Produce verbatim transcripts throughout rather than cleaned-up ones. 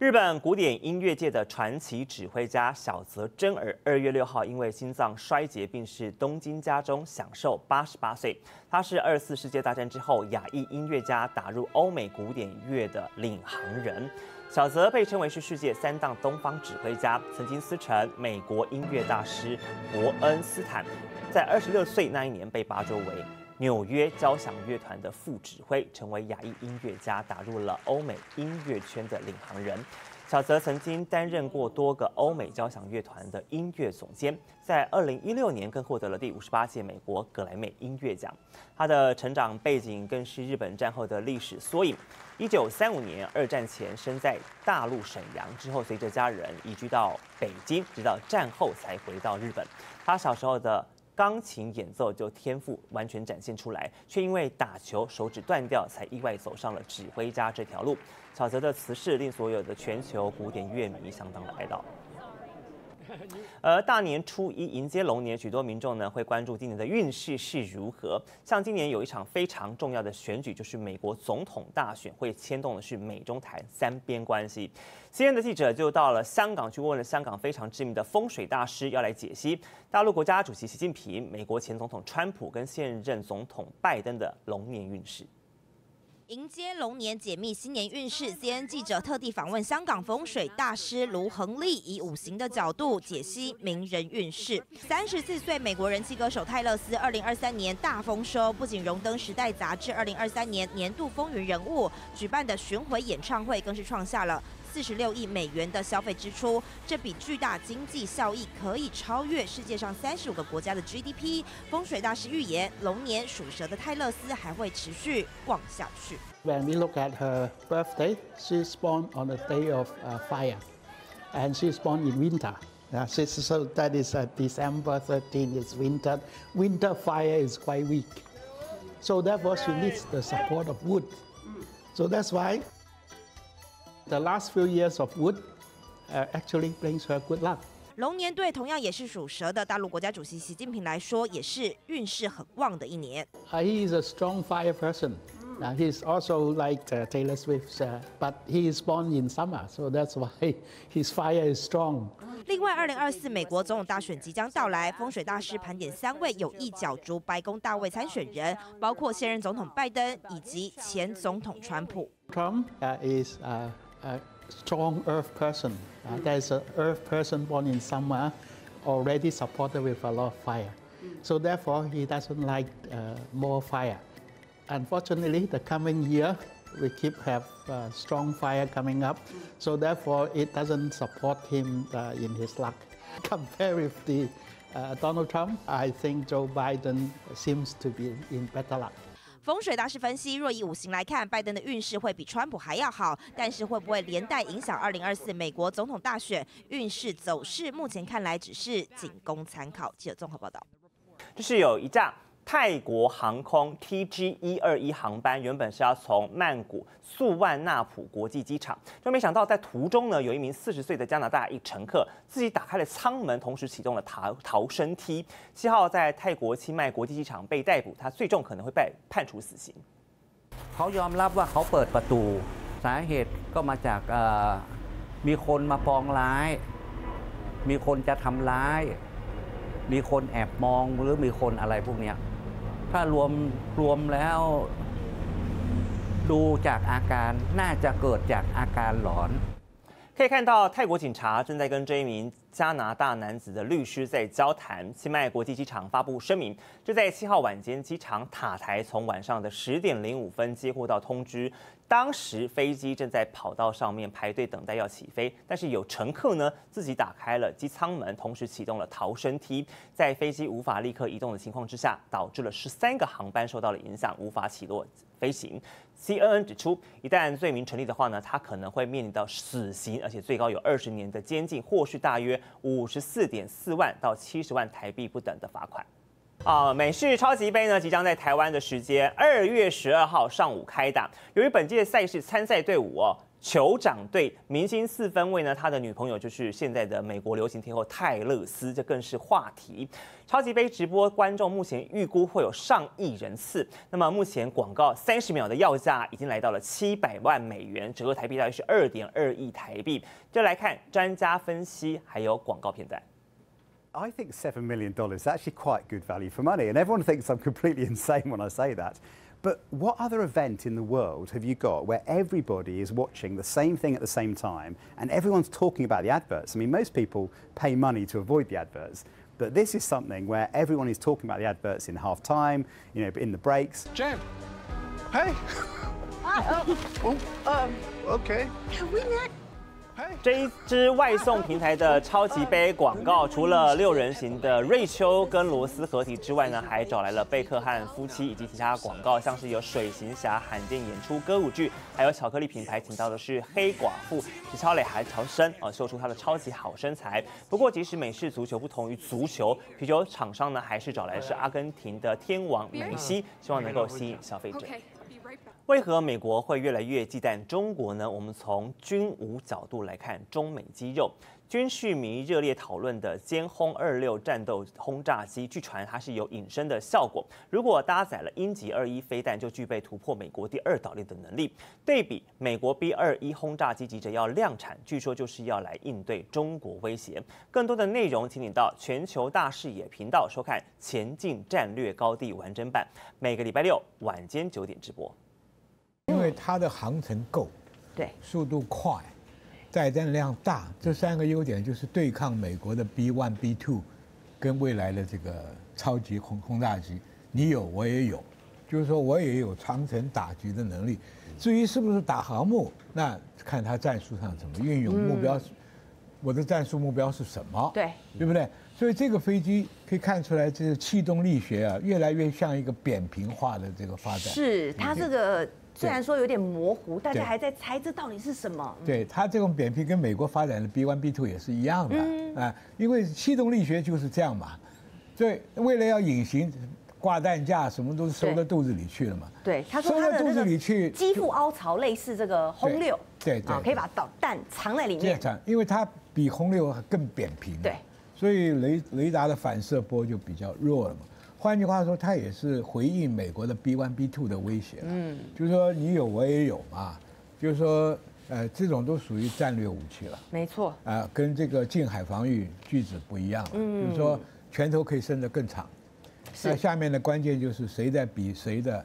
日本古典音乐界的传奇指挥家小泽征尔，二月六号因为心脏衰竭病逝东京家中，享受八十八岁。他是二次世界大战之后亚裔音乐家打入欧美古典乐的领航人。小泽被称为是世界三大东方指挥家，曾经师承美国音乐大师伯恩斯坦，在二十六岁那一年被拔擢为纽约交响乐团的副指挥，成为亚裔音乐家打入了欧美音乐圈的领航人。小泽曾经担任过多个欧美交响乐团的音乐总监，在二零一六年更获得了第五十八届美国格莱美音乐奖。他的成长背景更是日本战后的历史缩影。一九三五年二战前生在大陆沈阳，之后随着家人移居到北京，直到战后才回到日本。他小时候的 钢琴演奏就天赋完全展现出来，却因为打球手指断掉，才意外走上了指挥家这条路。小泽的辞世令所有的全球古典乐迷相当的哀悼。而大年初一迎接龙年，许多民众呢会关注今年的运势是如何。像今年有一场非常重要的选举，就是美国总统大选，会牵动的是美中台三边关系。C N N的记者就到了香港去问了香港非常知名的风水大师，要来解析大陆国家主席习近平、美国前总统川普跟现任总统拜登的龙年运势。 迎接龙年，解密新年运势 ，C N N 记者特地访问香港风水大师卢恒利，以五行的角度解析名人运势。三十四岁美国人气歌手泰勒斯，二零二三年大丰收，不仅荣登《时代》杂志二零二三年年度风云人物，举办的巡回演唱会更是创下了 四十六亿美元的消费支出，这笔巨大经济效益可以超越世界上三十五个国家的 G D P。风水大师预言，龙年属蛇的泰勒斯还会持续旺下去。When we look at her birthday, she's born on a day of fire, and she's born in winter. So that is December thirteenth. It's winter. Winter fire is quite weak, so therefore she needs the support of wood. So that's why the last few years of wood actually brings her good luck. 龙年对同样也是属蛇的大陆国家主席习近平来说，也是运势很旺的一年。He is a strong fire person. He is also like Taylor Swift, but he is born in summer, so that's why his fire is strong. 另外，二零二四美国总统大选即将到来，风水大师盘点三位有意角逐白宫大位参选人，包括现任总统拜登以及前总统川普。Trump is a strong earth person. There's an earth person born in summer, already supported with a lot of fire. So therefore, he doesn't like more fire. Unfortunately, the coming year we keep have strong fire coming up. So therefore, it doesn't support him in his luck. Compared with the Donald Trump, I think Joe Biden seems to be in better luck. 风水大师分析，若以五行来看，拜登的运势会比川普还要好，但是会不会连带影响二零二四美国总统大选运势走势？目前看来只是仅供参考。记者综合报道，这是有一架 泰国航空 T G 一二一航班原本是要从曼谷素万那普国际机场，就没想到在途中呢，有一名四十岁的加拿大裔乘客自己打开了舱门，同时启动了逃逃生梯。七号在泰国清迈国际机场被逮捕，他最重可能会被判处死刑。เขายอมรับว่าเขาเปิดประตูสาเหตุก็มาจากมีคนมาปองร้ายมีคนจะทำร้ายมีคนแอบมองหรือมีคนอะไรพวกนี้ ถ้ารวมรวมแล้วดูจากอาการน่าจะเกิดจากอาการหลอน可以看到，泰国警察正在跟这一名加拿大男子的律师在交谈。清迈国际机场发布声明，就在七号晚间，机场塔台从晚上的十点零五分接获到通知，当时飞机正在跑道上面排队等待要起飞，但是有乘客呢自己打开了机舱门，同时启动了逃生梯，在飞机无法立刻移动的情况之下，导致了十三个航班受到了影响，无法起落飞行。 C N N 指出，一旦罪名成立的话呢，他可能会面临到死刑，而且最高有二十年的监禁，或是大约五十四点四万到七十万台币不等的罚款。啊，美式超级杯呢，即将在台湾的时间二月十二号上午开打。由于本届赛事参赛队伍哦酋长队明星四分卫呢，他的女朋友就是现在的美国流行天后泰勒斯，这更是话题。超级杯直播观众目前预估会有上亿人次。那么目前广告三十秒的要价已经来到了七百万美元，折合台币大约是二点二亿台币。就来看专家分析，还有广告片段。 I think seven million dollars is actually quite good value for money, and everyone thinks I'm completely insane when I say that. But what other event in the world have you got where everybody is watching the same thing at the same time and everyone's talking about the adverts? I mean, most people pay money to avoid the adverts, but this is something where everyone is talking about the adverts in half time, you know, in the breaks. Jen, hey. Uh, oh, um, okay. Can we not? 这一支外送平台的超级杯广告，除了六人行的瑞秋跟罗斯合体之外呢，还找来了贝克汉夫妻以及其他广告，像是有水行侠罕见演出歌舞剧，还有巧克力品牌请到的是黑寡妇许超蕾还乔生啊，秀出她的超级好身材。不过，即使美式足球不同于足球，啤酒厂商呢还是找来是阿根廷的天王梅西，希望能够吸引消费者。 为何美国会越来越忌惮中国呢？我们从军武角度来看中美肌肉。 军事迷热烈讨论的歼轰二六战斗轰炸机，据传它是有隐身的效果。如果搭载了鹰击二一飞弹，就具备突破美国第二岛链的能力。对比美国 B 二一轰炸机急着要量产，据说就是要来应对中国威胁。更多的内容，请你到全球大视野频道收看《前进战略高地》完整版，每个礼拜六晚间九点直播。因为它的航程够，对，速度快。 载弹量大，这三个优点就是对抗美国的 B one B two， 跟未来的这个超级轰轰炸机，你有我也有，就是说我也有长程打击的能力。至于是不是打航母，那看他战术上怎么运用，目标，嗯、我的战术目标是什么？对，对不对？所以这个飞机可以看出来，这个气动力学啊，越来越像一个扁平化的这个发展。是，它这个。 虽然说有点模糊，大家还在猜这到底是什么。对它这种扁平跟美国发展的 B one B two 也是一样的、嗯、啊，因为气动力学就是这样嘛。对，为了要隐形，挂弹架什么都是收到肚子里去了嘛。对，他说他的肚子里去，肌腹凹槽类似这个轰六，对对，可以把导弹藏在里面。藏，因为它比轰六更扁平。对，所以雷雷达的反射波就比较弱了嘛。 换句话说，它也是回应美国的 B one B two 的威胁了。嗯，就是说你有我也有嘛，就是说，呃，这种都属于战略武器了。没错。啊，跟这个近海防御句子不一样了。嗯，就是说拳头可以伸得更长。是。那下面的关键就是谁在比谁的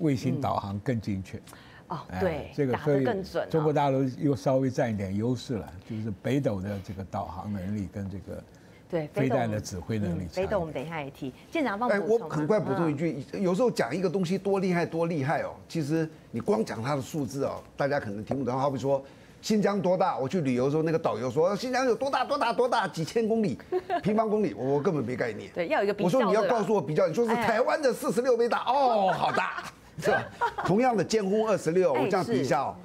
卫星导航更精确。哦，对，这个所以中国大陆又稍微占一点优势了，就是北斗的这个导航能力跟这个。 对飞弹的指挥能力，飞弹我们等一下也提。舰长帮我补充。哎，我很快补充一句，有时候讲一个东西多厉害多厉害哦，其实你光讲它的数字哦，大家可能听不懂。好比说新疆多大，我去旅游的时候，那个导游说新疆有多大多大多大，几千公里平方公里，我根本没概念。对，要有一个比较。我说你要告诉我比较，你说是台湾的四十六倍大，哦，好大，是吧？同样的歼轰二十六，我这样比一下哦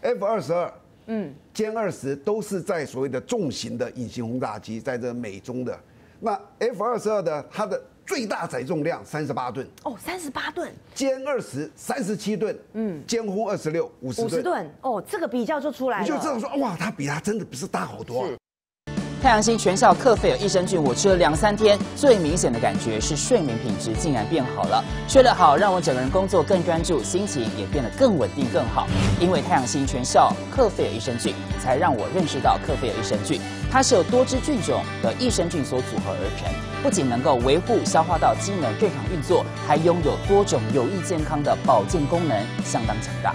，F 二十二。 嗯，歼二十都是在所谓的重型的隐形轰炸机，在这美中的那 F 二十二的它的最大载重量三十八吨哦，三十八吨，歼二十三十七吨，嗯，歼轰二十六五十吨，五十吨哦，这个比较就出来了，你就知道说哇，它比它真的不是大好多、啊。太阳星全效克菲尔益生菌，我吃了两三天，最明显的感觉是睡眠品质竟然变好了。睡得好，让我整个人工作更专注，心情也变得更稳定更好。因为太阳星全效克菲尔益生菌，才让我认识到克菲尔益生菌，它是由多支菌种的益生菌所组合而成，不仅能够维护消化道机能正常运作，还拥有多种有益健康的保健功能，相当强大。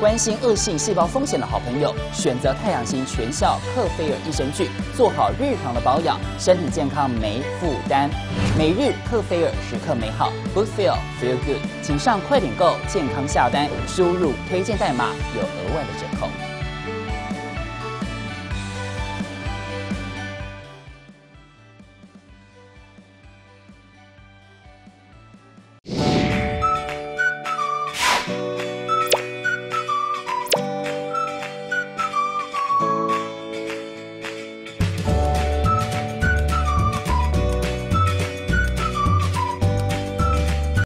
关心恶性细胞风险的好朋友，选择太阳星全效克菲尔益生菌，做好日常的保养，身体健康没负担。每日克菲尔，时刻美好 ，Good Feel Feel Good， 请上快点购健康下单，输入推荐代码有额外的折扣。